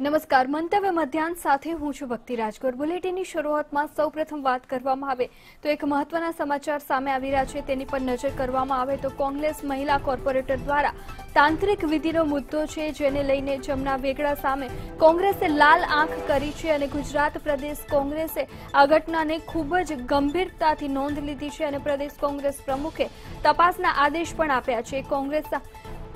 नमस्कार मंतव्य मध्यान्ह साथे हूं शुभांगी राजगोर। बुलेटिन की शुरुआत में सौ प्रथम बात करवामां आवे तो एक महत्वना समाचार सामे आवी रह्या छे, तेनी पर नजर करवामां आवे तो कांग्रेस महिला कोर्पोरेटर द्वारा तांत्रिक विधिनो मुद्दो छे, जेने लईने जमुना वेगड़ा सामे कांग्रेसे लाल आंख करी छे अने गुजरात प्रदेश कांग्रेसे आ घटनाने खूब ज गंभीरताथी नोंध लीधी छे अने प्रदेश कांग्रेस प्रमुखे तपासना आदेश पण आप्या छे। कांग्रेस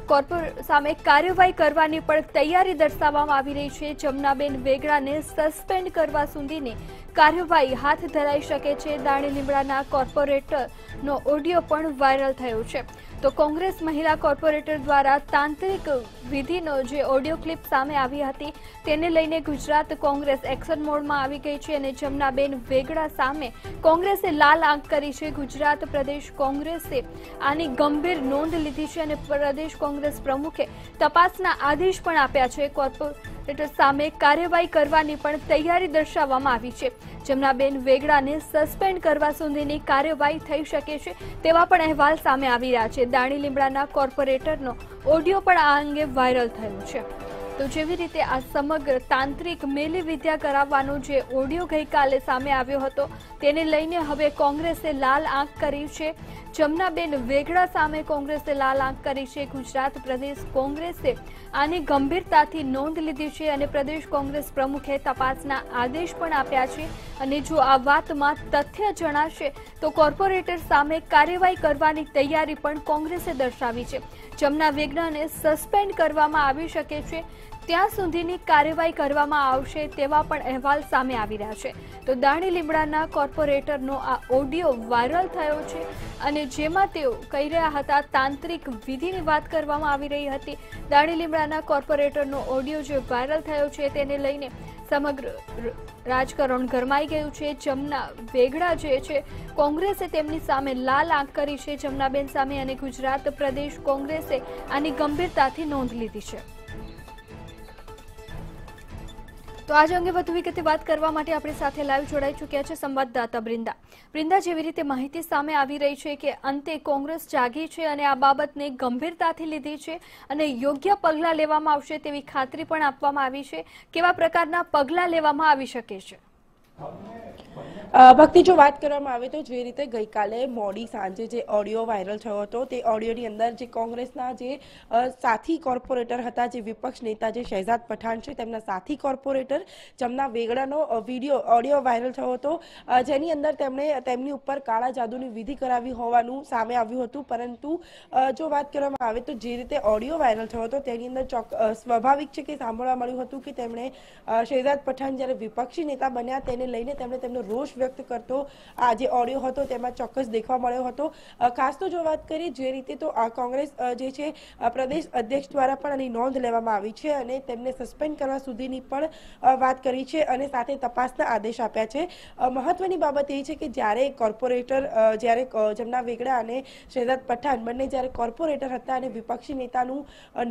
कोर्पोरेटर सामे कार्यवाही करवानी पर तैयारी दर्शाववामां आवी रही छे। जमुनाबेन वेगड़ाने सस्पेन्ड करवा सुधीनी कार्यवाही हाथ धराई शके छे। दाणी लीमड़ाना कोर्पोरेटरनो ऑडियो पण वायरल थयो छे। तो कांग्रेस महिला कोर्पोरेटर द्वारा तांत्रिक विधिनो जे ऑडियो क्लिप सामे आवी हती तेने लईने गुजरात कांग्रेस एक्शन मोडमां आवी गई छे अने जमुनाबेन वेगड़ा सामे कांग्रेसे लाल आंख करी छे। गुजरात प्रदेश कांग्रेसे आनी गंभीर नोंध लीधी छे अने प्रदेश कांग्रेस प्रमुखे तपासना आदेश पण आप्या छे। कोर्पोरेटर सामे कार्यवाही करवानी पण तैयारी दर्शाववामां आवी छे। जमुनाबेन वेगड़ाने सस्पेन्ड करवा सुधीनी कार्यवाही थई शके छे तेवा पण अहेवाल सामे आवी रह्या छे। दाणी लीमड़ाना कोर्पोरेटरनो ऑडियो पण आ अंगे वायरल थयो छे। तो जेवी रीते आ समग्र तांत्रिक मेली विद्या कराववानो जे ऑडियो गई काले सामे आव्यो हतो तेने लईने हवे कांग्रेसे लाल आंख करी छे। जमुनाबेन वेगड़ा सामे कांग्रेसे लाल आंख करी छे। गुजरात प्रदेश कांग्रेसे आने गंभीरताथी नोंध लीधी छे अने प्रदेश कांग्रेस प्रमुखे तपासना आदेश पण आप्या छे अने जो आ वातमां तथ्य जणाशे तो कोर्पोरेटर सामे कार्यवाही करवानी तैयारी पण कांग्रेसे दर्शावी छे। जमुना वेगड़ाने सस्पेन्ड करवामां आवी शके छे त्यां सुधीनी कार्यवाही करवामां आवशे तेवा पण अहेवाल सामे आवी रह्या छे। तो दाणी लीमड़ाना कोर्पोरेटरनो आ ऑडियो वायरल थयो छे अने जेमां तेओ कही रह्या हता तांत्रिक विधिनी वात करवामां आवी रही हती। दाणी लीमड़ाना कोर्पोरेटरनो ऑडियो जे वायरल थयो छे तेने लईने समग्र राजकारण गरमाई गयुं छे। जमुना वेगड़ा जे छे कांग्रेसे तेमनी सामे लाल आंख करी छे। जमुनाबेन सामे अने गुजरात प्रदेश कांग्रेसे आनी गंभीरताथी नोंध लीधी छे। तो आज अंगे वधु विगते बात करवा माटे आपणे साथे लाइव जोड़ाई चुक्या छे संवाददाता बृंदा। जेवी रीते माहिती सामे आवी रही छे के अंते कांग्रेस जागी छे अने आ बाबतने गंभीरताथी लीधी छे अने योग्य पगला लेवामां आवशे तेवी खातरी पण आपवामां आवी छे। केवा प्रकारना पगला लेवामां आवी शके छे भक्ति जो बात करवामां आवे तो जे रीते गई काले मोडी सांजे जे ऑडियो वायरल थयो हतो ते ऑडियोनी अंदर जे कांग्रेसना जे साथी कोर्पोरेटर हता जे विपक्ष नेता जे शैहजाद पठान छे तेमना साथी कोर्पोरेटर जमुना वेगड़ानो विडियो ऑडियो वायरल थयो हतो जेनी अंदर तेमणे तेमनी उपर काळा जादूनी विधि करावी होवानुं सामे आव्युं हतुं। परंतु जो बात करवामां आवे तो जे रीते ऑडियो वायरल थयो हतो तेनी अंदर स्वाभाविक छे के सांभळवा मळ्युं हतुं के तेमणे शैहजाद पठान ज्यारे विपक्षी नेता बन्या तेने लईने तेमणे तेमनो रोष व्यक्त करतो आ जे ऑडियो हतो तेमां चोक्कस देखवा मळ्यो हतो। खास तो जो वात करीए जे रीते तो आ कांग्रेस जे छे प्रदेश अध्यक्ष द्वारा पण आनी नोंध लेवामां आवी छे अने तेमणे सस्पेन्ड करवा सुधीनी पण वात करी छे अने साथे तपासना आदेश आप्या छे। महत्वनी बाबत ए छे के ज्यारे कोर्पोरेटर ज्यारे जमुना वेगड़ा अने शैहजाद पठान बंने ज्यारे कोर्पोरेटर हता अने विपक्षी नेतानुं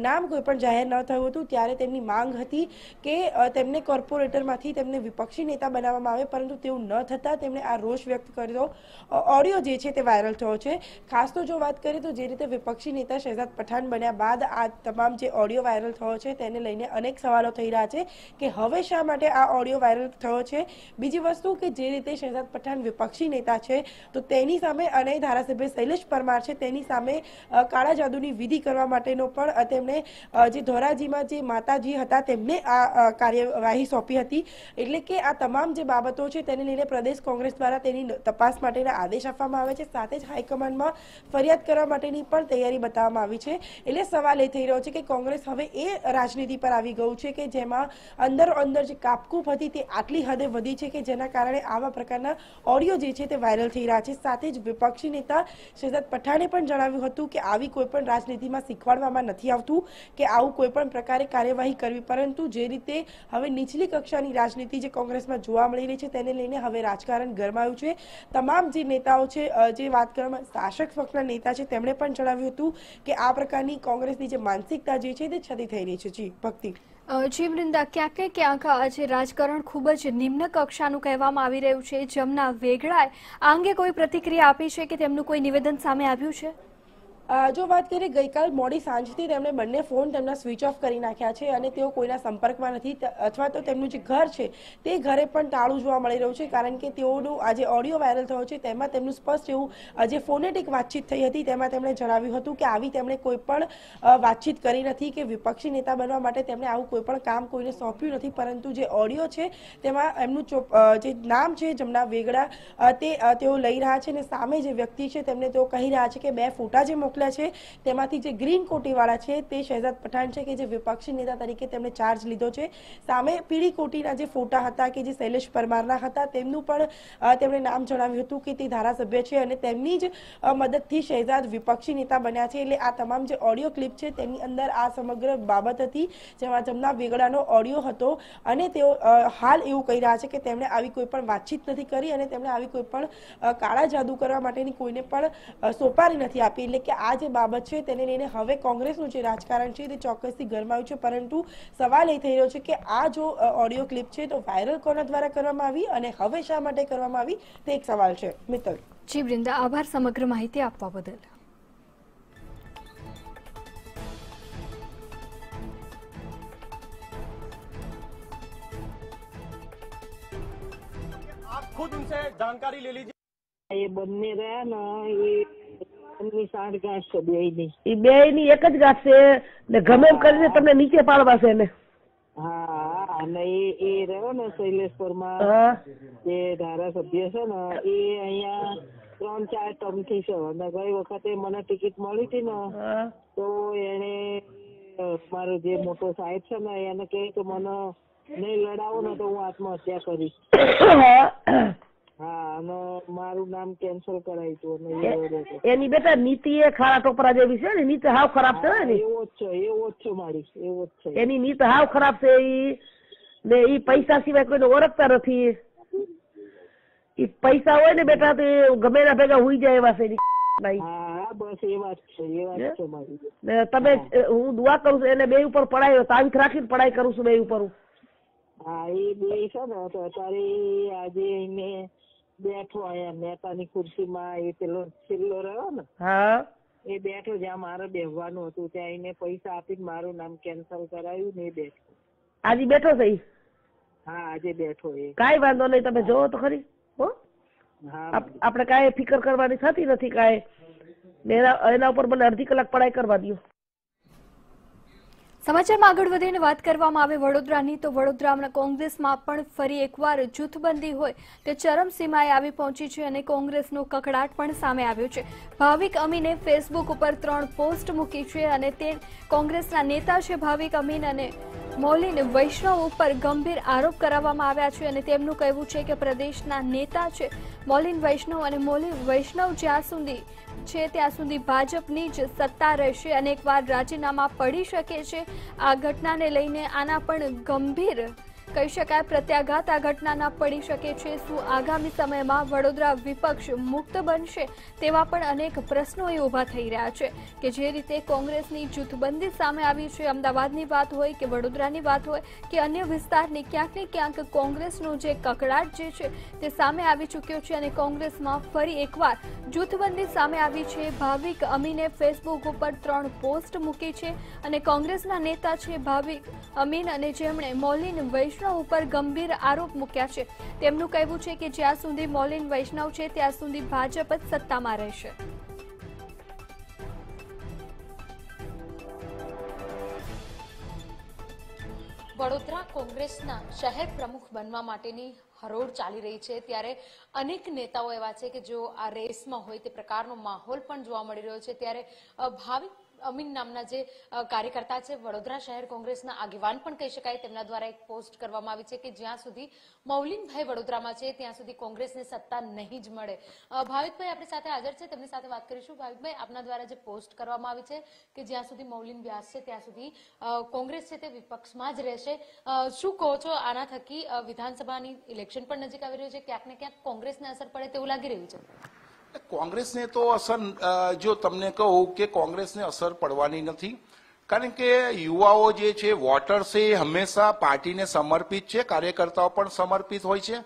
नाम कोई पण जाहेर न थयुं हतुं त्यारे तेमनी मांग हती के तेमणे कोर्पोरेटरमांथी तेमणे विपक्षी नेता बनाववामां आवे, परंतु तेवुं न थता तेमणे आ रोष व्यक्त कर्यो। ऑडियो जे छे ते वायरल थयो छे। खास तो जो बात करीए तो जे रीते विपक्षी नेता शैहजाद पठान बन्या बाद आ तमाम जे ऑडियो वायरल थयो छे तेने लईने अनेक सवालो थई रह्या छे के हवे शा माटे आ ऑडियो वायरल थयो छे। बीजी वस्तु के जे रीते शैहजाद पठान विपक्षी नेता छे तो तेनी सामे अने धारासभ्य शैलेश परमार छे तेनी सामे काळा जादूनी विधि करवा माटेनो पण तेमणे जे धोराजीमां जे माताजी हता तेमणे आ कार्यवाही सौंपी हती। एटले के आ तमाम जे बाबतो छे तेने लईने प्रदेश कांग्रेस द्वारा तेनी तपास माटेना आदेश आपवामां आव्या छे, साथे ज हाईकमांडमां फरियाद करवा माटेनी पण तैयारी बताववामां आवी छे। एटले सवाल ए थई रह्यो छे के कांग्रेस हवे ए राजनीति पर आवी गई छे के जेमां अंदर जे कापकूप हती ते आटली हदे वधी छे के जेना कारणे आवा प्रकारना ऑडियो जे छे ते वायरल थई रह्या छे। साथे ज विपक्षी नेता शैहजाद पठाणे पण जणाव्युं हतुं के आवी कोईपण राजनीतिमां शीखवाडवामां नथी आवतुं के आवुं कोईपण प्रकारे कार्यवाही करवी, परंतु जे रीते हवे नीचली कक्षानी राजनीति जे कांग्रेसमां जोवा मळी रही छे तेने लईने हवे राजकारण गरमायुं छे। तमाम जे नेताओ छे जे वात करवामां शासक पक्षना नेता छे तेमणे पण जणाव्युं हतुं के आ प्रकारनी कांग्रेसनी जे मानसिकता जे छे ते छती थई रही छे। जी भक्ति जी वृंदा, क्या क्यांक आज राजकारण खूब ज निम्न कक्षानुं कहेवामां आवी रह्युं छे। जमुना वेगड़ाए आ अंगे कोई प्रतिक्रिया आपी छे के तेमनुं कोई निवेदन सामे आव्युं छे? जो बात करें गईकाल मोड़ी सांजथी तेमणे बंने फोन तेमना स्विच ऑफ करी नाख्या छे अने तेओ कोईना संपर्कमां नथी अथवा तो तेमनुं जे घर छे ते घरे पण ताळुं जोवा मळी रह्युं छे कारण के तेओनो आज ऑडियो वायरल थयो छे तेमां तेमनुं स्पष्ट एवं जे फोनेटिक वातचीत थई हती तेमां तेमणे जणाव्युं हतुं के आवी तेमणे कोईपण वातचीत करी नथी के विपक्षी नेता बनवा माटे तेमणे आवुं कोईपण काम कोईने सौंप्युं नथी। परंतु जे ऑडियो छे तेमां एमनुं जे नाम छे जमुना वेगड़ा ते तेओ लई रह्या छे ने सामे जे व्यक्ति छे तेमणे तेओ कही रह्या छे के बे फोटा जे ग्रीन कोटी वाला है शैहजाद पठान है कि विपक्षी नेता तरीके तेमणे चार्ज लीधो है। सामे पीड़ी कोटी ना जे फोटा हता के जे शैलेश परमारना हता तेमनुं पण तेमणे नाम जणाव्युं हतुं के ते धारासभ्य छे अने तेमनी ज मददथी शैहजाद विपक्षी नेता बन्या छे। एटले आ तमाम जे ऑडियो क्लिप छे तेनी अंदर आ समग्र बाबत हती जेमां जमुना वेगड़ानो ऑडियो हतो अने तेओ हाल एवुं कही रह्या छे के तेमणे आवी कोई पण वातचीत नथी करी अने तेमणे आवी कोई पण काळा जादू करवा माटेनी कोईने पण सोपारी नथी आपी। एटले के आज बाबत है हवे कांग्रेस राजकारण है चौक्सथी गरमायु है। परंतु सवाल ए थई रह्यो छे के आ जो ऑडियो क्लिप है तो वायरल कोना द्वारा करवामां आवी अने हवे शा माटे करवामां आवी ते एक सवाल है। मित्तल जी वृंदा आभार समग्र माहिती आपवा बदल। आप खुद उनसे जानकारी ले लीजिए। ये बनने रहा ना ये મને ટિકિટ મળી હતી ને તો એને મારો જે મોટો સાહેબ છે ને એને કહે કે મને નહીં લડાવો ને તો હું આત્મહત્યા કરીશ। हाँ मारू नाम कैंसल कराई तो यानी बेटा नीति ये खारा टोपरा जेवी छे ने नीति हाव खराब छे ने एवो छे मारी एवो छे यानी नीति हाव खराब छे ई ने ई पैसा सिवाय कोई ने ओरखता नथी। ई पैसा होय ने बेटा ते गमे ना भेगा हुई जाय एवा छे नहीं। हां बस ये बात छे मारी ने तमे हूं दुआ करू छे ने बे ऊपर पढ़ायो तांख राखी पढ़ाई करू छु बे ऊपर। हां ई बे छे ने तो अतारे आज ने બેઠો આયા નેતાની ખુરશીમાં એ પેલો છેલ્લો રહ્યો ને હા એ બેઠો જ્યાં મારે બેહવાનું હતું ત્યાં એને પૈસા આપીને મારું નામ કેન્સલ કરાયું ને એ બેઠો આજે બેઠો થઈ। હા આજે બેઠો એ કાઈ વાંધો નહીં તમે જોવો તો ખરી હો। હા આપણે કાઈ ફિકર કરવાની થતી નથી કાઈ એના ઉપર મને અડધી કલાક પઢાઈ કરવા દયો। समाचारमां आगळ वधीने वात करवामां आवे वडोदरानी तो वडोदरामां कोंग्रेसमां पण फरी एकवार जूथबंदी होय ते चरमसीमाए आवी पहोंची छे अने कोंग्रेसनो ककड़ाट पण सामे आव्यो छे। भाविक अमीने फेसबुक उपर 3 पोस्ट मूकी छे अने ते कोंग्रेसना नेता छे भाविक अमीन अने मौलिन वैष्णव उपर गंभीर आरोप करावामां आव्या छे अने तेमनुं कहेवुं छे के प्रदेशना नेता छे मौलिन वैष्णव अने मौलिन वैष्णव ज्यां सुधी छे त्यां सुधी भाजपनी ज सत्ता रहेशे अने एकवार राजीनामा पड़ी शके छे। आ घटनाने लईने आना पण गंभीर कही शकाय प्रत्याघात आ घटनाना पड़ी शके छे। शुं आगामी समयमां वडोदरा विपक्ष मुक्त बनशे तेवा पण अनेक प्रश्नों ऊभा थई रह्या छे के जे रीते कोंग्रेसनी जूथबंदी सामे आवी छे। अमदावादनी बात होय के वडोदरानी बात होय के अन्य विस्तारनी क्यांक ने क्यांक कोंग्रेसनो जे ककड़ाट जे छे ते सामे आवी चूक्यो छे अने कोंग्रेसमां फरी एकवार जूथबंदी सामे आवी छे। भाविक अमीने फेसबुक उपर 3 पोस्ट मूकी छे अने कोंग्रेसना नेता छे भाविक अमीन अने जेमणे मौलिन वैष्णव उपर गंभीर आरोप मूक्या छे। तेमनुं कहेवुं छे के ज्यां सुधी मौलिन वैष्णव छे त्यां सुधी भाजप ज सत्तामां रहेशे। वडोदरा कोंग्रेसना शहर प्रमुख बनवा माटेनी हरोड़ चाली रही है त्यारे अनेक नेताओं एवा छे के जो आ रेसमां होय ते प्रकारनो माहोल पण जोवा मळी रह्यो छे। त्यारे भावी अमीन नामना जे कार्यकर्ता छे वडोदरा शहर कांग्रेसना आगेवान पण कही शकाय तेमना द्वारा एक पोस्ट करवामां आवी छे के ज्यां सुधी मौलिन भाई वडोदरामां छे त्यां सुधी कांग्रेसने सत्ता नहीं ज मळे। भाविक भाई आपणी साथे हाजर छे तेमनी साथे वात करीशुं। भाविक भाई आपना द्वारा जे पोस्ट करवामां आवी छे के ज्यां सुधी मौलिन व्यास छे त्यां सुधी कांग्रेस छे ते विपक्षमां ज रहेशे शुं कहो छो? आना थकी विधानसभानी इलेक्शन पण नजीक आवी रह्युं छे क्यांक ने क्यांक कांग्रेसने असर पड़े तेवुं लागी रह्युं छे। कांग्रेस ने तो असर जो तमने कहो कि कांग्रेस ने असर पड़वानी नहीं कारण के युवाओ जे छे वोटर से हमेशा पार्टी ने समर्पित है कार्यकर्ताओं समर्पित होय छे।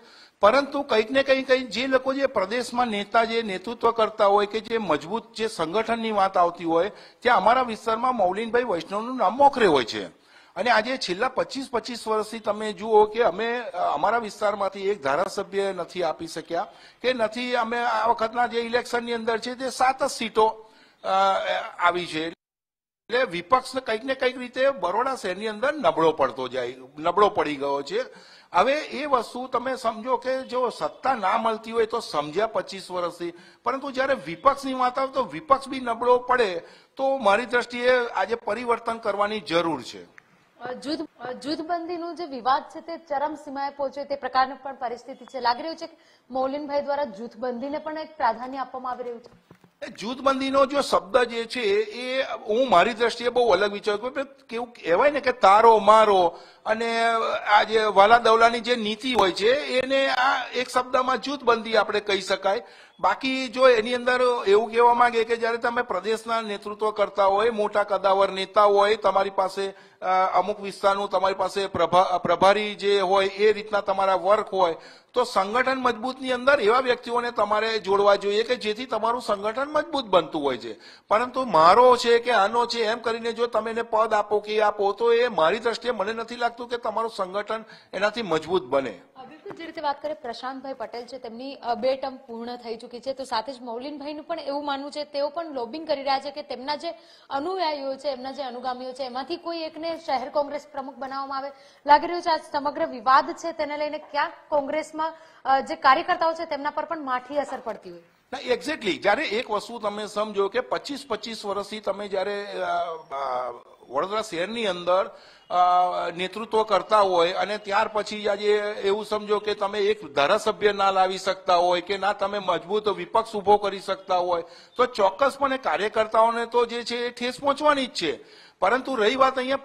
પરંતુ કંઈક ને કંઈક જે લોકો જે પ્રદેશમાં નેતા જે નેતૃત્વ કરતા હોય કે જે મજબૂત જે સંગઠનની વાત આવતી હોય ત્યાં અમારા વિસ્તારમાં મૌલિનભાઈ વૈષ્ણવનું નામ મોખરે હોય છે। અને આજે છેલ્લા 25 વર્ષથી તમે જુઓ કે અમે અમારા વિસ્તારમાંથી એક ધારાસભ્ય નથી આપી શક્યા કે નથી અમે આ વખતના જે ઇલેક્શનની અંદર છે તે 7 સીટો આવી છે। એટલે વિપક્ષ કંઈક ને કંઈક રીતે બરોડા શહેરની અંદર નબળો પડી ગયો છે। હવે એ વસ્તુ તમે સમજો કે જો સત્તા ના મળતી હોય તો સમજ્યા 25 વર્ષથી, પરંતુ જ્યારે વિપક્ષની વાત આવે તો વિપક્ષ બી નબળો પડે તો મારી દ્રષ્ટિએ આજે પરિવર્તન કરવાની જરૂર છે। જૂથબંધીનું જે વિવાદ છે તે ચરમ સીમાએ પહોંચ્યો તે પ્રકારની પણ પરિસ્થિતિ છે। લાગી રહ્યું છે કે મૌલિનભાઈ દ્વારા જૂથબંધીને પણ એક પ્રાધાન્ય આપવામાં આવી રહ્યું છે। જૂથબંધીનો जो शब्द जे छे ए हूँ मारी दृष्टिए बहु अलग विचार केवू कहवाय ने के तारो मारो अने आज वाला दौलानी जे नीति होय छे एने आ एक शब्दमां जूथबंधी आपणे कही शकाय। बाकी जो एनी अंदर एवुं कहेवा मांगे के ज्यारे तमे प्रदेशना नेतृत्व करता होय, मोटा कदावर नेता होय, तमारी पासे अमुक विस्तारनुं तमारी पासे प्रभारी जे होय ए रीतना तमारा वर्क होय तो संगठन मजबूतनी अंदर एवा व्यक्तिओने तमारे जोड़वा जोईए के जेथी तमारुं संगठन मजबूत बनतुं होय छे। परंतु मारो छे के आनो छे एम करीने जो तमे एने पद आपो के आपो तो ए मारी दृष्टिए मने नथी लागतुं के तमारुं संगठन एनाथी मजबूत बने। जी रीते बात करें प्रशांत भाई पटेल छे तेमनी 2 टर्म पूर्ण थई चुकी छे तो साथे ज मौलिन भाईनुं पण एवुं मानवुं छे तेओ पण लोबिंग करी रह्या छे के तेमना जे अनुयायीओ छे एमना जे अनुगामीओ छे एमांथी कोई एकने शहर कोंग्रेस प्रमुख बनाववामां आवे। लागी रह्युं छे आ समग्र विवाद छे तेने लईने क्या कोंग्रेसमां जे कार्यकर्ताओ छे तेमना पर पण माठी असर पड़ती होय। एक्जेक्टली जयरे एक वस्तु तमे समजो के 25 वर्षथी तमे जयरे वडोदरा शहरनी अंदर नेतृत्व करता होय अने त्यार पछी आजे एवुं समजो के तमे एक धारासभ्य ना लावी शकता होय के ना तमे मजबूत विपक्ष उभो करी शकता होय तो चोक्कसपणे कार्यकर्ताओने तो जे छे ठेस पहोंचवानी ज छे। परंतु रही बात अहीं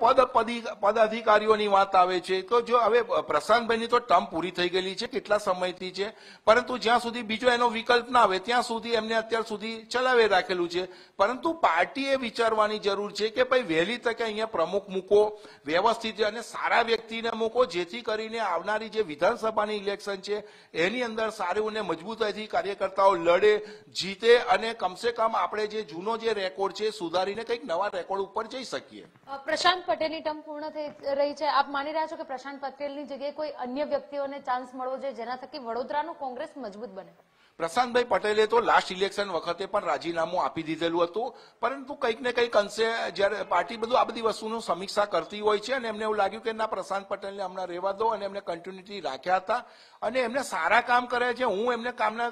पदाधिकारीओनी वात आवे छे तो जो हवे प्रशांतभाईनी तो टर्म पूरी थई गेली छे કેટલા સમયથી છે, પરંતુ જ્યાં સુધી બીજો એનો વિકલ્પ ના આવે ત્યાં સુધી એમને અત્યાર સુધી ચલાવે રાખેલું છે। પરંતુ પાર્ટીએ વિચારવાની જરૂર છે કે ભાઈ વહેલી તકે અહીંયા પ્રમુખ મૂકો, વ્યવસ્થિત અને સારા વ્યક્તિને મૂકો જેથી કરીને આવનારી જે વિધાનસભાની ઇલેક્શન છે એની અંદર સારું અને મજબૂતાઈથી કાર્યકર્તાઓ લડે, જીતે અને કમસે કમ આપણે જે જૂનો જે રેકોર્ડ છે સુધારીને કંઈક નવા રેકોર્ડ ઉપર જઈ શકીએ। प्रशांत पटेल की टर्म पूर्ण थी रही है, आप मानी रहा छो कि प्रशांत पटेल की जगह कोई अन्य व्यक्तिओं ने चांस मळवो जोईए जेना थकी वडोदरानो कांग्रेस मजबूत बने। प्रशांत भाई पटेले तो लास्ट इलेक्शन वखते पण राजीनामु आपी दीधेलुं हतुं, परंतु कंईक ने कंईक अंशे ज्यारे पार्टी बधुं आ बधी वस्तुनी समीक्षा करती होय छे अने एमने एवुं लाग्युं के ना प्रशांत पटेलने हमणे रहेवा दो अने एमणे कंटिन्युटी राख्या हता अने एमणे सारा काम करे छे। हूँ एमणे कामना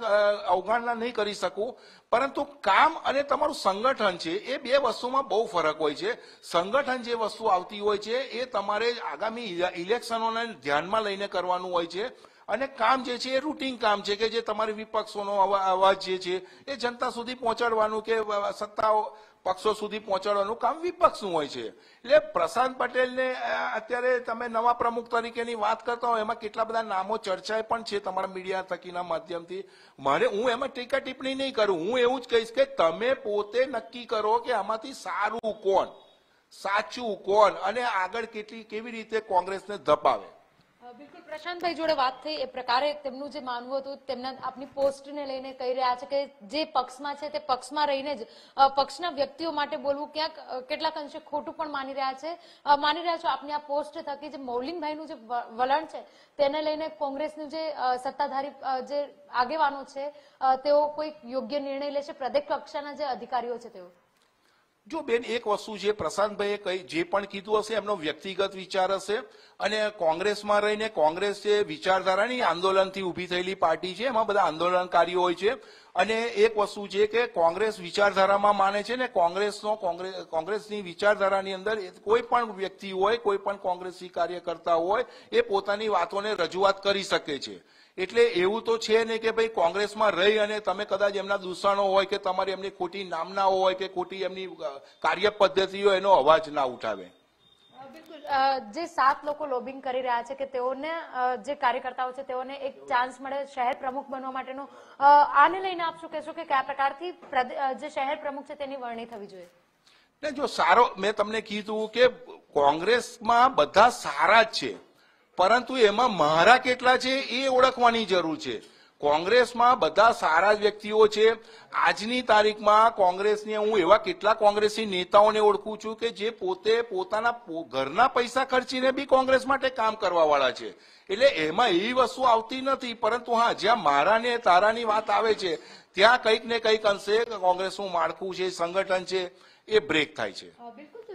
अवगणना नहीं करी शकूं, परंतु काम अने तमारुं संगठन छे ए बे वस्तुमां बहु फरक होय छे। संगठन जे वस्तु आवती होय छे ए तमारे आगामी इलेक्शनोने ध्यानमां लईने करवानुं होय छे अने काम जे छे रूटीन काम छे के जे तमारी विपक्षोनो अवाज जे छे ए जनता सुधी पहोंचाडवानुं के सत्ता पक्षों सुधी पहोंचाडवानुं काम विपक्षनुं होय छे। एटले प्रशांत पटेलने अत्यारे तमे नवा प्रमुख तरीकेनी वात करता हो एमां केटला बधा नामो चर्चाए पण छे तमारा मीडिया थकीना माध्यमथी। मारे हूँ एमां टीका टिप्पणी नहीं करूं, हूँ एवुं ज कहीश के तमे पोते नक्की करो के आमांथी सारुं कोण, साचुं कोण अने आगळ केटली केवी रीते कांग्रेसने धपावे। बिल्कुल प्रशांत भाई जोड़े बात थी ए प्रकारे तेमनुं जे मानवुं हतुं तेमना आपनी पोस्ट ने लईने कही रह्या छे के जे पक्षमां छे ते पक्षमां रहीने ज पक्षना व्यक्तिओ माटे बोलवुं क्यांक केटलाक अंशे खोटुं पण मानी रह्या छो। आपनी आ पोस्ट थकी जे मौलिनभाईनुं जे वलण छे तेने लईने कांग्रेसनुं जे सत्ताधारी जे आगेवानो छे तेओ कोई योग्य निर्णय लेशे प्रदेश कक्षाना जे अधिकारीओ छे तेओ। जो बेन एक वस्तु जे प्रशांत भाई कई जे पण कीधुं हशे एमनो व्यक्तिगत विचार हशे अने कांग्रेस में रहीने कांग्रेस जे विचारधारानी आंदोलनथी ऊभी थयेली पार्टी छे एमां बधा आंदोलनकारीओ होय छे अने एक वस्तु जे के कांग्रेस विचारधारामां माने छे ने कांग्रेसनो कांग्रेसनी विचारधारानी अंदर कोई पण व्यक्ति होय, कोई पण कांग्रेसी कार्यकर्ता होय ए पोतानी वातोने रजूआत करी शके छे। एटले एवुं तो छे नहीं के भाई कांग्रेस में रही अने तमे कदाच एमना दूषणो होय के तमारी एमनी खोटी नामना होय के खोटी एमनी कार्य पद्धति होय एनो अवाज ना उठावे। जे 7 लोग लॉबिंग करी रहा है कि तेओने जे कार्यकर्ताओं छे तेओने एक चांस मळे शहर प्रमुख बनवा माटेनो आने लईने आप शुं कहेशो के क्या प्रकारथी जे शहर प्रमुख छे तेनी वरणी थवी जोईए? ने जो सारो मैं तमने कीधुं के कांग्रेस में बधा सारा ज छे परंतु एमां मारा केटला छे ए ओळखवानी जरूर छे। कांग्रेस में बधा सारा व्यक्तिओ छे। आजनी तारीख में कांग्रेस ने हूँ एवा केटला कांग्रेसी नेताओं ने ओळखू छूं के जे पोते पोताना घरना पैसा खर्चीने बी कांग्रेस माटे काम करवा वाळा छे। एटले एमां एवी वस्तु आवती नथी, परंतु हाँ ज्यां मारा ने तारानी वात आवे छे त्यां कंईक ने कंईक अंशे कांग्रेसनुं माळखुं छे, संगठन छे, ए ब्रेक थाय छे।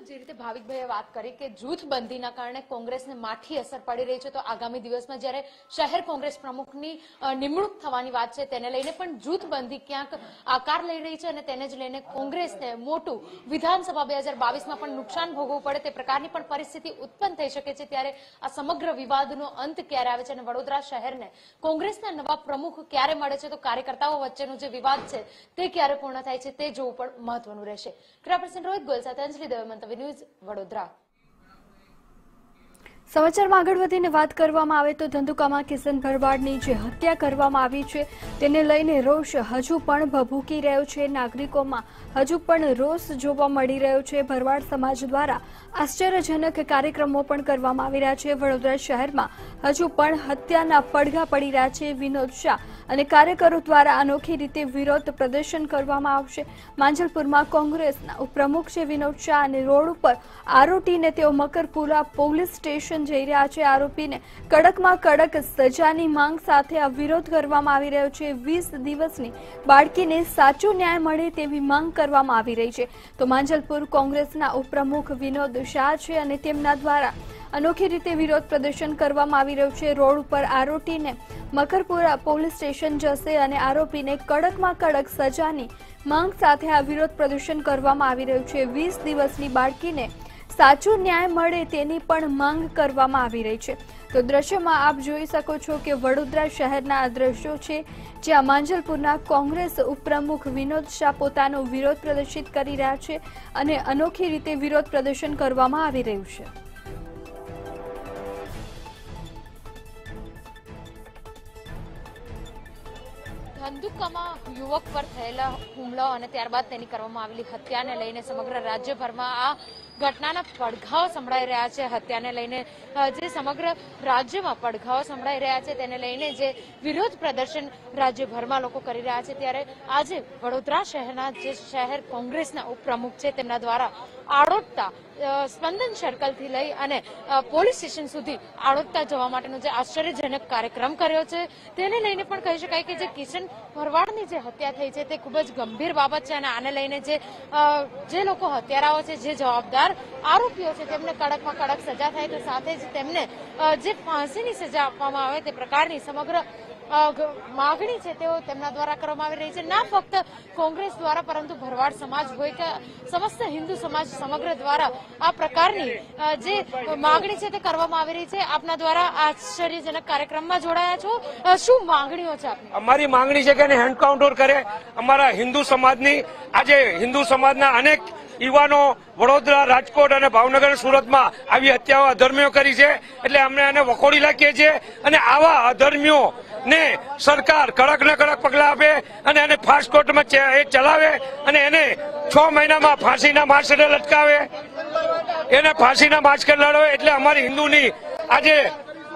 जी रीते भाविक भाई बात करी कि जूथबंदी ना कारणे कांग्रेस ने माठी असर पड़ी रही है, तो आगामी दिवस में जयारे शहर कांग्रेस प्रमुख नी निमणूक थवानी वात छे तेने लईने पण जूथबंदी क्यांक आकार लई रही है अने तेने ज लईने कांग्रेस ने मोटू विधानसभा 2022 में पण नुकसान भोगवू पड़े ते प्रकारनी पण परिस्थिति उत्पन्न थई शके छे। त्यारे आ समग्र विवादनो अंत क्यारे आवे छे अने वडोदरा शहर ने कांग्रेसना नवा प्रमुख क्यारे मळे छे, तो कार्यकर्ताओं वच्चेनो जे विवाद छे ते क्यारे पूर्ण थाय छे ते जोवुं पण महत्वनुं रहेशे। क्रापर्सन रोहित गोयल साथे अंजली दवे मंतव्य न्यूज वडोदरा। समाचार में आगळ वधीने वात करवामां आवे तो धंधुकामां किशन भरवाडनी जे हत्या करवामां आवी छे तेने लईने रोष हजू पण भभूकी रह्यो छे। नागरिकोमां हजू पण रोष जोवा मळी रह्यो छे। भरवाड समाज द्वारा आश्चर्यजनक कार्यक्रमों पण करवामां आवी रह्या छे। वडोदरा शहरमां हजू पण हत्याना પડઘા पड़ी रह्या छे। विनोद शाह अने कार्यकरो द्वारा अनोखी रीते विरोध प्रदर्शन करवामां आवशे। માંજલપુરમાં કોંગ્રેસના ઉપપ્રમુખ છે વિનોદ શાહ અને રોડ ઉપર આરોપીને તેઓ મકરપુરા પોલીસ સ્ટેશન જઈ રહ્યા છે। આરોપીને કડકમાં કડક સજાની માંગ સાથે વિરોધ કરવામાં આવી રહ્યો છે। 20 દિવસની બાળકીને સાચો ન્યાય મળે તેવી માંગ કરવામાં આવી રહી છે। તો માંજલપુર કોંગ્રેસના ઉપપ્રમુખ વિનોદ શાહ છે અને તેમના દ્વારા અનોખી રીતે વિરોધ પ્રદર્શન કરવામાં આવી રહ્યું છે। રોડ ઉપર આરોપીને મકરપુરા પોલીસ સ્ટેશન જશે અને આરોપીને કડકમાં કડક સજાની માંગ સાથે વિરોધ પ્રદર્શન કરવામાં આવી રહ્યું છે। 20 દિવસની બાળકીને સાચો ન્યાય મળે તેની પણ માંગ કરવામાં આવી રહી છે। તો દ્રશ્યમાં આપ જોઈ શકો છો કે વડોદરા શહેરના આ દ્રશ્યો છે જ્યાં માંજલપુરના કોંગ્રેસ ઉપપ્રમુખ વિનોદ શાહ પોતાનો વિરોધ પ્રદર્શિત કરી રહ્યા છે અને અનોખી રીતે વિરોધ પ્રદર્શન કરવામાં આવી રહ્યું છે। ધંધુકામાં યુવક પર થયેલા હુમલો અને ત્યારબાદ તેની કરવામાં આવેલી હત્યાને લઈને સમગ્ર રાજ્યભરમાં આ ઘટનાના પડઘાઓ સંભળાઈ રહ્યા છે। હત્યાને લઈને જે સમગ્ર રાજ્યમાં પડઘાઓ સંભળાઈ રહ્યા છે તેને લઈને જે વિરોધ પ્રદર્શન રાજ્યભરમાં લોકો કરી રહ્યા છે ત્યારે આજે વડોદરા શહેરના જે શહેર કોંગ્રેસના ઉપપ્રમુખ છે તેમના દ્વારા આડોટતા સ્પંદન સર્કલથી લઈ અને પોલીસ સ્ટેશન સુધી આડોટતા જવા માટેનો જે આશ્ચર્યજનક કાર્યક્રમ કર્યો છે તેને લઈને પણ કહી શકાય કે જે કિશન ભરવાડની જે હત્યા થઈ છે તે ખૂબ જ ગંભીર બાબત છે અને આને લઈને જે લોકો હત્યારાઓ છે, જે જવાબદાર આરોપીઓ છે તેમને કડકમાં કડક સજા થાય તો સાથે જ તેમને જે ફાંસીની સજા આપવામાં આવે તે પ્રકારની સમગ્ર मागणी है तेओ तेमना द्वारा करवामां आवी रही है। न फक्त कांग्रेस द्वारा परंतु भरवाड़ समाज होय के समस्त हिंदू समाज समग्र द्वारा आ प्रकारनी जे मागणी है ते करवामां आवी रही है। आपना द्वारा आश्चर्यजनक कार्यक्रम में जोड़ाया छो, शुं मांगणीओ छे आपनी? अमारी मांगणी है कि हेन्ड काउंटर करे। अमारा हिंदू समाजनी आज हिंदू समाजना अनेक युवानो वडोदरा राजकोट और भावनगर सूरत में आई हत्याओं अधर्मियों करी है एटले अमे आने वखोड़ी लाखीए छीए अने आवा अधर्मियों ने सरकार कड़क न कड़क पगला आपे अने आने फास्ट कोर्ट में चलावे अने एने 6 महीना में फांसी ना मार्शले लटकावे, एने फांसी ना मार्शले लड़ावे। एटले अमारी हिंदूनी आजे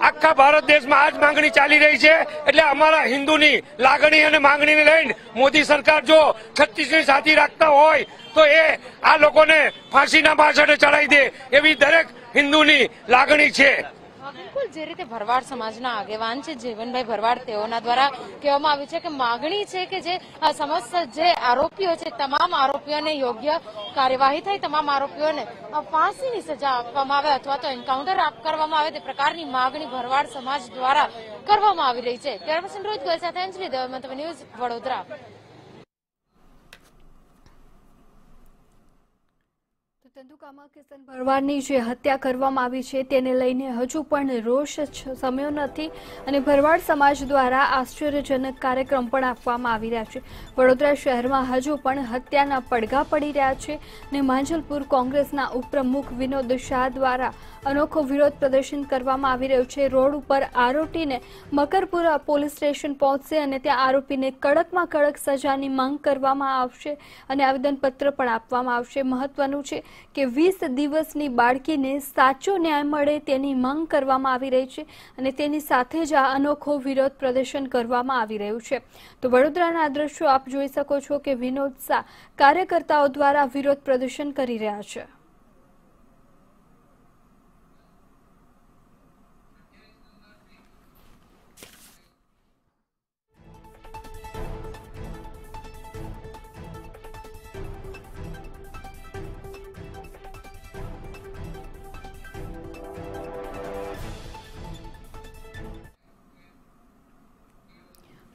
आखा भारत देश में आज मांगणी चाली रही है। एटले अमारा हिंदूनी लागणी अने मांगणीने लईने मोदी सरकार जो 36नी साथी राखता होय तो ये आ लोकोने फांसीना पाछळ चढ़ाई दे एवी दरेक हिंदूनी लागणी छे। बिल्कुल जे रीते भरवाड़ समाजना आगेवान छे जीवनभाई भरवाड़ तेओना द्वारा कहेवामां आव्युं छे के मागणी छे के जे समस्त जे आरोपीओ छे तमाम आरोपीओने योग्य कार्यवाही थाय, तमाम आरोपीओने फांसीनी सजा आपवामां आवे अथवा तो एन्काउंटर आप करवामां आवे ते प्रकारनी मागणी भरवाड़ समाज द्वारा करवामां आवी रही छे। कैमरामैन रोहित गोयल साथे अंजली दवे मंतव्य न्यूज वडोदरा। ધંધુકામાં કિશન ભરવાડની જે હત્યા કરવામાં આવી છે તેને લઈને હજુ પણ રોષ શમ્યો નથી અને ભરવાડ સમાજ દ્વારા આશ્ચર્યજનક કાર્યક્રમ પણ આપવામાં આવી રહ્યા છે। વડોદરા શહેરમાં હજુ પણ હત્યાના પડઘા પડી રહ્યા છે અને માંજલપુર કોંગ્રેસના ઉપપ્રમુખ વિનોદ શાહ દ્વારા અનોખો વિરોધ પ્રદર્શન કરવામાં આવી રહ્યું છે। રોડ ઉપર આરોપીને મકરપુરા પોલીસ સ્ટેશન પહોંચશે અને ત્યાં આરોપીને કડકમાં કડક સજાની માંગ કરવામાં આવશે અને આવેદનપત્ર પણ આપવામાં આવશે। મહત્વનું છે के 20 દિવસની બાળકીને સાચો ન્યાય મળે તેની માંગ કરવામાં આવી રહી છે અને તેની સાથે જ આ અનોખો વિરોધ પ્રદર્શન કરવામાં આવી રહ્યું છે। તો વડોદરાના દ્રશ્યો આપ જોઈ શકો છો કે વિનોદ શાહ કાર્યકર્તાઓ દ્વારા વિરોધ પ્રદર્શન કરી રહ્યા છે।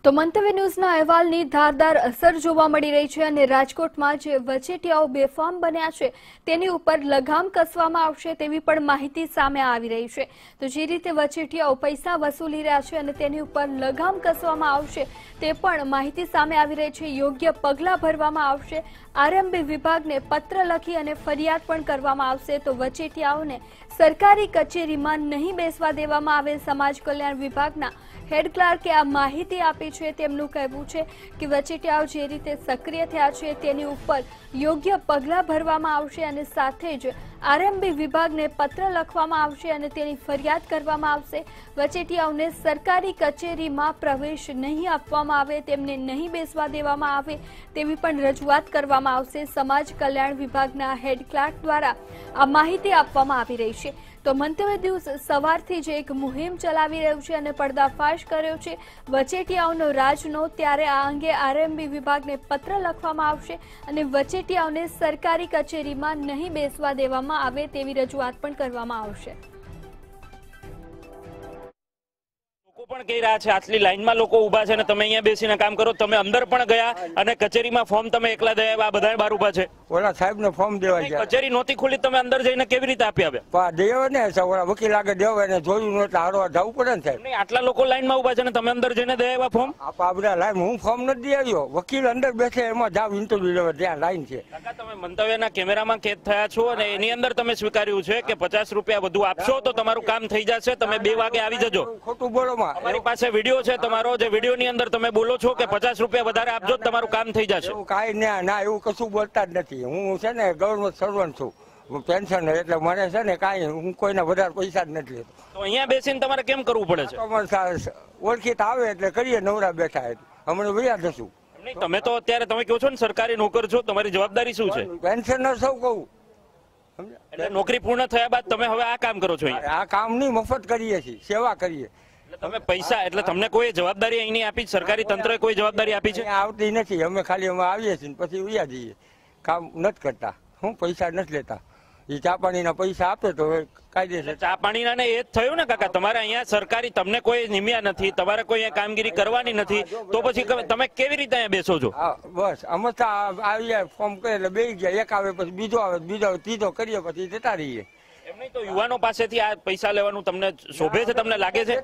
तो मंतव्य न्यूज ना अहेवालनी धारदार असर जोवा मळी रही छे अने राजकोटमां जे वचेटियाओ बेफाम बन्या छे तेनी उपर लगाम कसवामां आवशे तेवी पण माहिती सामे आवी रही छे। तो जे रीते वचेटियाओ पैसा वसूली रह्या छे अने तेनी उपर लगाम कसवामां आवशे ते पण माहिती सामे आवी रही छे। योग्य पगला भरवामां आवशे, आरएमबी विभागने पत्र लखी अने फरियाद पण करवामां आवशे। तो वचेटियाओने सरकारी कचेरीमां नहीं बेसवा देवामां आवे। समाज कल्याण विभागना हेड क्लार्के आ माहिती आपी वचेटियाओ जे रीते सक्रिय थया छे तेनी उपर योग्य पगला भरवामां आवशे अने साथे ज आरएमबी विभागने पत्र लखवामां आवशे अने तेनी फरियाद करवामां आवशे। वचेटियाओने सरकारी कचेरीमां प्रवेश नहीं आपवामां आवे, तेमने नहीं बेसवा देवामां आवे तेवी पण रजूआत करवामां आवशे। समाज कल्याण विभागना हेड क्लार्क द्वारा आ माहिती आपवामां आवी रही छे। तो मंतव्य न्यूज सवारथी जे एक मुहिम चलावी रह्यु छे अने पर्दाफाश कर्यो छे वचेटियाओनो राजनो। त्यारे आ अंगे आरएमबी विभागने पत्र लखवामां आवशे अने वचेटियाओने सरकारी कचेरीमां नहीं बेसवा देवामां आवे तेवी रजूआत पण करवामां आवशे। आटली लाइन में लोग उभा छे अने तमे अहींया बेसीने काम करो, तमे अंदर पण गया अने कचेरीमां फॉर्म तमे एकला दे आव्या, बधाय बार उभा छे। ओला साहेबने फॉर्म देवा गया, कचेरी नोती खुली, तमे अंदर जईने केवी रीते आपी आव्या? पा देवे ने ओला वकील आगे देवे ने जोयू नोत हारो जाऊ पड़े ने साहेब। नहीं आटला लोग लाइन में उभा छे अने तमे अंदर जईने दे आव्या फॉर्म? आप आपडा लाइन हूं फॉर्म न दी आव्यो, वकील अंदर बेठे एमा जाऊ इंटरव्यू लेवा त्या लाइन छे। काका तमे मंतव्यना कैमरामां कैद थया छो अने एनी अंदर तमे स्वीकार्यु छे के 50 रुपया वधु आपशो तो तमारुं काम थई जशे, तमे 2 वागे आवी जजो। खोटुं बोलो માં અમારી પાસે વિડિયો છે તમારો, જે વિડિયો ની અંદર તમે બોલો છો કે 50 રૂપિયા વધારે આપજો તો તમારું કામ થઈ જશે। હું કાઈ ના એવું કશું બોલતા જ નથી। હું છે ને ગવર્નમેન્ટ સર્વન્ટ છું, પેન્શન એટલે મને છે ને કાઈ હું કોઈને વધારે પૈસા જ નથી લેતો। તો અહીંયા બેસીને તમારે કેમ કરવું પડે છે? તમારે ઓળખીત આવે એટલે કરીએ, નવરા બેઠા છે હમણે વ્યાજ દશું નહીં। તમે તો અત્યારે તમે કહો છો ને સરકારી નોકર છો, તમારી જવાબદારી શું છે? પેન્શન ન સૌ કહું એટલે નોકરી પૂર્ણ થયા બાદ તમે હવે આ કામ કરો છો? આ કામ ની મફત કરીએ છીએ, સેવા કરીએ। તમે પૈસા એટલે તમને કોઈ જવાબદારી અહીંની આપી છે? સરકારી તંત્રએ કોઈ જવાબદારી આપી છે? આવતી નથી, અમે ખાલી અમે આવીએ છીએ પછી ઉયા જઈએ, કામ નથી કરતા। હું પૈસા નથી લેતા, એ ચા પાણીના પૈસા આપે તો કાયદેસર ચા પાણીના ને એ જ થયું ને કાકા, તમારે અહીંયા સરકારી તમને કોઈ નિમ્યા નથી, તમારે કોઈ અહીંયા કામગીરી કરવાની નથી, તો પછી તમે કેવી રીતે અહીંયા બેસો છો? બસ અમે તો આવીએ ફોર્મ કરે એટલે બેસી ગયા, એક આવે પછી બીજો આવે બીજો ત્રીજો કરીએ પછી જતા રહીએ। तो युवाओं पास पैसा लेवानुं तमने शोभे छे? तमने लागे छे?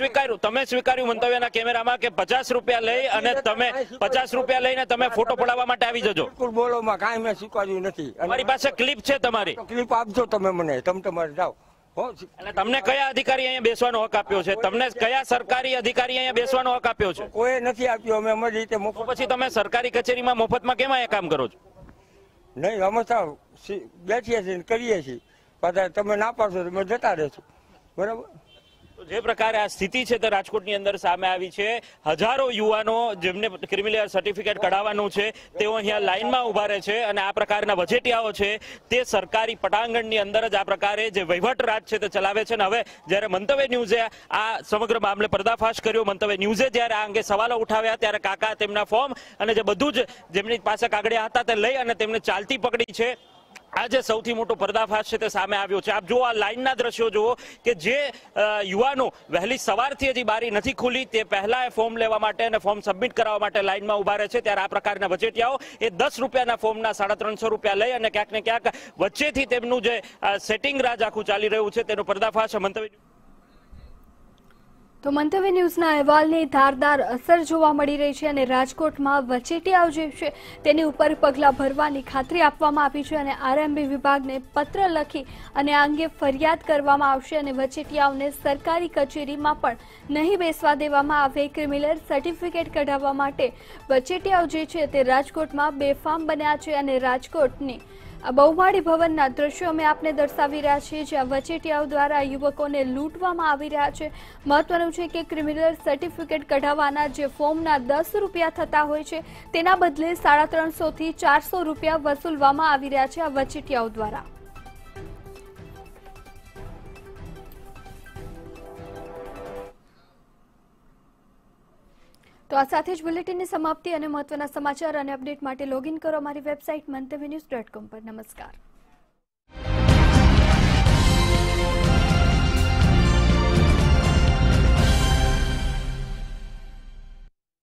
स्वीकार्यु तमे स्वीकार्यु मंतव्यना केमेरामां के 50 रूपिया लई अने तमे 50 रूपिया लईने तमे फोटो पडाववा माटे आवी जजो। बिलकुल बोलोमां काई मे स्वीकार्यु नथी। मारी पासे क्लिप छे तमारी, क्लिप आपजो तमे મને તમારે જાવ। તમને કયા અધિકારી અહીંયા બેસવાનો હક આપ્યો છે? તમને કયા સરકારી અધિકારી અહીંયા બેસવાનો હક આપ્યો છે? કોઈ નથી આપ્યો, અમે અમારી રીતે મફત। પછી તમે સરકારી કચેરીમાં મફતમાં કેમ અહીંયા કામ કરો છો? નહીં અમે તો બેઠીએ છીએ કરીએ છીએ, પાછા તમે ના પાડશો તમે જતા રહેશો, બરાબર। જે પ્રકારે આ સ્થિતિ છે તે રાજકોટની અંદર સામે આવી છે। હજારો યુવાનો જેમને ક્રિમિનલ સર્ટિફિકેટ કઢાવવાનું છે તેઓ અહીંયા લાઇનમાં ઉભા રહે છે અને આ પ્રકારના વચેટિયાઓ છે તે સરકારી પટાંગણની અંદર જ આ પ્રકારે જે વહીવટ રાજ છે તે ચલાવે છે। અને હવે જ્યારે મંતવ્ય ન્યૂઝે આ સમગ્ર મામલે પર્દાફાશ કર્યો, મંતવ્ય ન્યૂઝે જ્યારે આ અંગે સવાલો ઉઠાવ્યા ત્યારે કાકા તેમના ફોર્મ અને જે બધું જ જેમની પાસે કાગળિયા હતા તે લઈ અને તેમને ચાલતી પકડી છે। आज સૌથી મોટો पर्दाफाश છે તે સામે આવ્યો છે। આપ જો આ લાઇનના દ્રશ્યો જુઓ કે જે યુવાનો વહેલી સવારથી હજી બારી નથી ખુલી તે પહેલા ફોર્મ લેવા માટે અને ફોર્મ સબમિટ કરાવવા માટે લાઇનમાં ઉભા રહે છે, ત્યારે આ પ્રકારના વચેટિયાઓ એ 10 રૂપિયાના ફોર્મના 350 રૂપિયા લઈ અને ક્યાંક ને ક્યાંક વચ્ચેથી તેમનું જે સેટિંગ રાજ આખું ચાલી રહ્યું છે તેનો पर्दाफाश મંતવ્ય। तो मंतव्य न्यूजना अहेवालनी धारदार असर जोवा मळी रही छे अने राजकोटमां वचेटियाओ जे छे तेनी उपर पगला भरवानी खातरी आपवामां आवी छे अने आरएमबी विभागने पत्र लखी अने आ अंगे फरियाद करवामां आवशे अने वचेटियाओने सरकारी कचेरीमां पण नहीं बेसवा देवामां आवे। क्रिमिनल सर्टिफिकेट कढाववा माटे वचेटियाओ जे छे ते राजकोटमां बेफाम बन्या छे अने राजकोटनी बहुમાળી ભવનના દ્રશ્યો અમે આપને દર્શાવી રહ્યા છીએ, જ્યાં વચેટિયાઓ દ્વારા યુવકોને લૂંટવામાં આવી રહ્યા છે। મહત્વનું છે કે ક્રિમિનલ સર્ટિફિકેટ કઢાવવાના જે ફોર્મના 10 રૂપિયા થતા હોય છે તેના બદલે 350 થી 400 રૂપિયા વસૂલવામાં આવી રહ્યા છે આ વચેટિયાઓ દ્વારા। तो आ साथ ज बुलेटिन की समाप्ति और महत्वना समाचार और अपडेट माटे लॉग इन करो हमारी वेबसाइट मंतव्य न्यूज.com पर। नमस्कार।